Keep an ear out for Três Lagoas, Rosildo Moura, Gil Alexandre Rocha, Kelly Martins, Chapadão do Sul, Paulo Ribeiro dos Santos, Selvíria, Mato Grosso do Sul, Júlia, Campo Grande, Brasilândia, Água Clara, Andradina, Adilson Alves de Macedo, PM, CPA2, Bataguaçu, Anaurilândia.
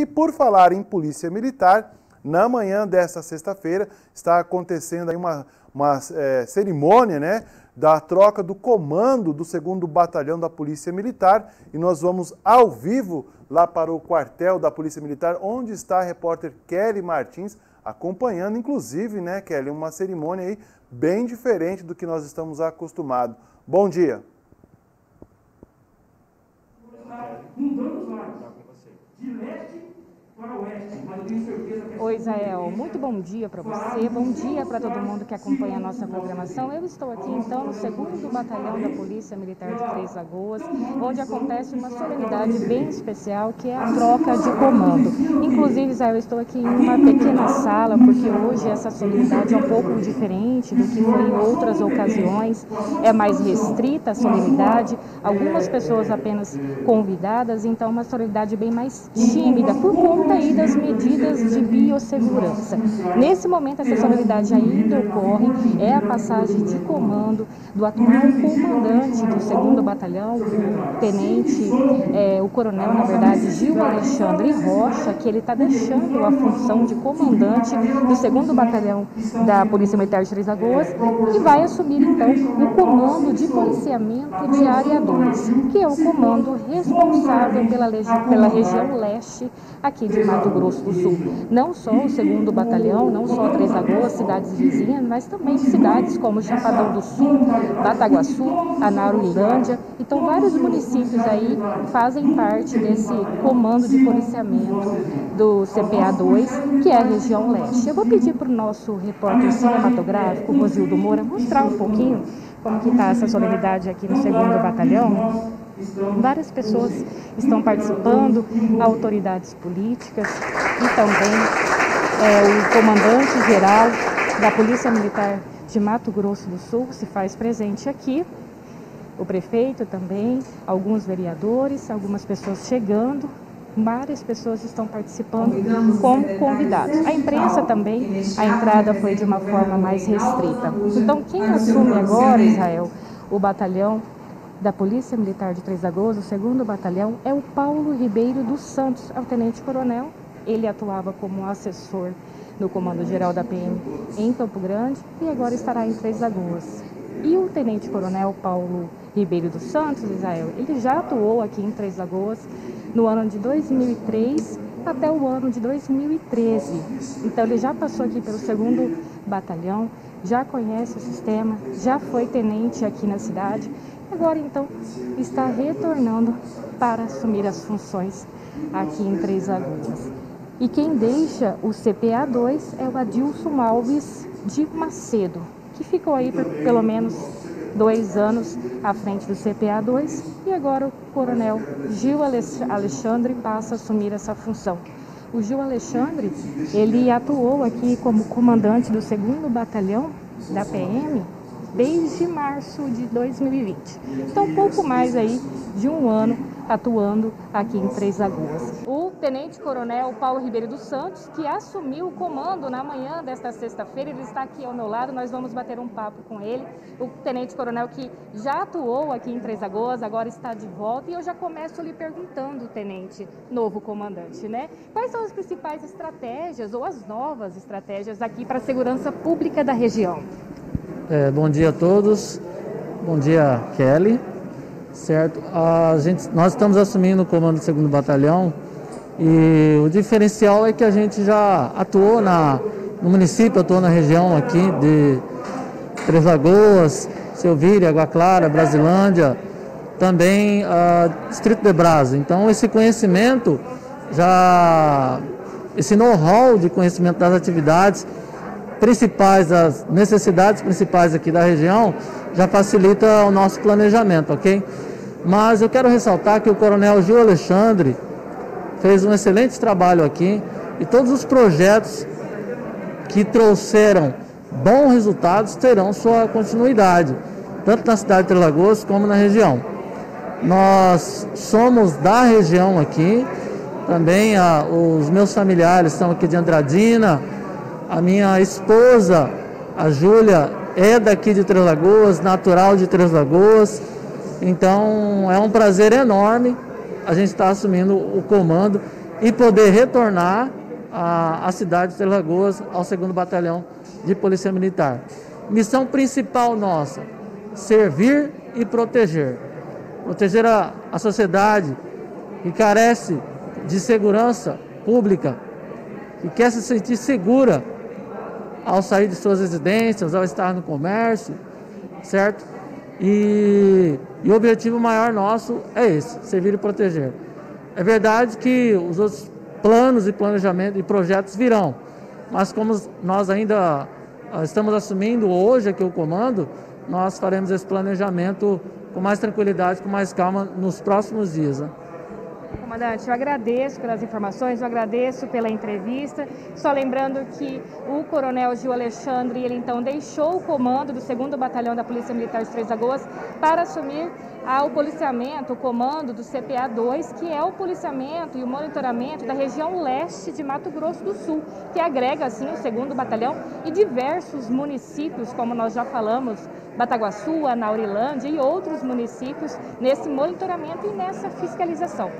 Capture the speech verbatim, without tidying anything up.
E por falar em polícia militar, na manhã desta sexta-feira está acontecendo aí uma, uma é, cerimônia, né, da troca do comando do segundo Batalhão da Polícia Militar, e nós vamos ao vivo lá para o quartel da Polícia Militar, onde está a repórter Kelly Martins, acompanhando, inclusive, né, Kelly, uma cerimônia aí bem diferente do que nós estamos acostumados. Bom dia. Oi, Israel. Muito bom dia para você, bom dia para todo mundo que acompanha a nossa programação. Eu estou aqui, então, no segundo Batalhão da Polícia Militar de Três Lagoas, onde acontece uma solenidade bem especial, que é a troca de comando. Inclusive, Israel, eu estou aqui em uma pequena sala, porque hoje essa solenidade é um pouco diferente do que foi em outras ocasiões. É mais restrita a solenidade, algumas pessoas apenas convidadas, então uma solenidade bem mais tímida, por conta aí das medidas de biossegurança. Nesse momento, essa solenidade ainda ocorre, é a passagem de comando do atual comandante do segundo Batalhão, o tenente, é, o coronel, na verdade, Gil Alexandre Rocha, que ele está deixando a função de comandante do segundo Batalhão da Polícia Militar de Três Lagoas e vai assumir, então, o comando de policiamento de área dois, que é o comando responsável pela, pela região leste aqui de Mato Grosso do Sul. Não só o segundo Batalhão, não só Três Lagoas, cidades vizinhas, mas também cidades como Chapadão do Sul, Bataguaçu, Anaurilândia. Então, vários municípios aí fazem parte desse comando de policiamento do C P A dois, que é a região leste. Eu vou pedir para o nosso repórter cinematográfico, Rosildo Moura, mostrar um pouquinho como que está essa solenidade aqui no segundo Batalhão. Várias pessoas estão participando, autoridades políticas e também é, o comandante-geral da Polícia Militar de Mato Grosso do Sul se faz presente aqui, o prefeito também, alguns vereadores, algumas pessoas chegando. Várias pessoas estão participando como convidados. A imprensa também, a entrada foi de uma forma mais restrita. Então, quem assume agora, Israel, o batalhão da Polícia Militar de Três Lagoas, o segundo Batalhão, é o Paulo Ribeiro dos Santos, é o tenente-coronel. Ele atuava como assessor no Comando-Geral da P M em Campo Grande e agora estará em Três Lagoas. E o tenente-coronel Paulo Ribeiro dos Santos, Israel, ele já atuou aqui em Três Lagoas no ano de dois mil e três até o ano de dois mil e treze. Então ele já passou aqui pelo segundo Batalhão, já conhece o sistema, já foi tenente aqui na cidade. Agora, então, está retornando para assumir as funções aqui em Três Lagoas. E quem deixa o C P A dois é o Adilson Alves de Macedo, que ficou aí por pelo menos dois anos à frente do C P A dois, e agora o coronel Gil Alexandre passa a assumir essa função. O Gil Alexandre, ele atuou aqui como comandante do segundo Batalhão da P M desde março de dois mil e vinte. Então, pouco mais aí de um ano atuando aqui em Três Lagoas. O tenente-coronel Paulo Ribeiro dos Santos, que assumiu o comando na manhã desta sexta-feira, ele está aqui ao meu lado, nós vamos bater um papo com ele. O tenente-coronel que já atuou aqui em Três Lagoas, agora está de volta, e eu já começo lhe perguntando, tenente, novo comandante, né? Quais são as principais estratégias ou as novas estratégias aqui para a segurança pública da região? É, bom dia a todos, bom dia, Kelly, certo? A gente, nós estamos assumindo o comando do segundo Batalhão, e o diferencial é que a gente já atuou na, no município, atuou na região aqui de Três Lagoas, Selvíria, Água Clara, Brasilândia, também a Distrito de Brasa. Então, esse conhecimento, já, esse know-how de conhecimento das atividades principais, as necessidades principais aqui da região, já facilita o nosso planejamento, ok? Mas eu quero ressaltar que o coronel Gil Alexandre fez um excelente trabalho aqui, e todos os projetos que trouxeram bons resultados terão sua continuidade, tanto na cidade de Três Lagoas como na região. Nós somos da região aqui, também a, os meus familiares estão aqui de Andradina. A minha esposa, a Júlia, é daqui de Três Lagoas, natural de Três Lagoas. Então, é um prazer enorme a gente estar assumindo o comando e poder retornar a, a cidade de Três Lagoas ao segundo Batalhão de Polícia Militar. Missão principal nossa, servir e proteger. Proteger a, a sociedade que carece de segurança pública, que quer se sentir segura ao sair de suas residências, ao estar no comércio, certo? E, e o objetivo maior nosso é esse, servir e proteger. É verdade que os outros planos e planejamento e projetos virão, mas como nós ainda estamos assumindo hoje aqui o comando, nós faremos esse planejamento com mais tranquilidade, com mais calma nos próximos dias, né? Comandante, eu agradeço pelas informações, eu agradeço pela entrevista. Só lembrando que o coronel Gil Alexandre, ele então deixou o comando do segundo Batalhão da Polícia Militar de Três Lagoas para assumir ao policiamento, o comando do C P A dois, que é o policiamento e o monitoramento da região leste de Mato Grosso do Sul, que agrega, assim, o segundo Batalhão e diversos municípios, como nós já falamos, Bataguaçu, Anaurilândia e outros municípios, nesse monitoramento e nessa fiscalização.